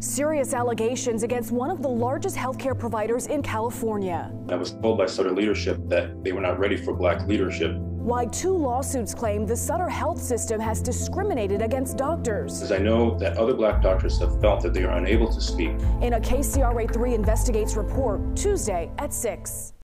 serious allegations against one of the largest healthcare providers in California. I was told by Sutter leadership that they were not ready for black leadership. Why two lawsuits claim the Sutter Health system has discriminated against doctors. As I know that other black doctors have felt that they are unable to speak. In a KCRA 3 Investigates report, Tuesday at 6.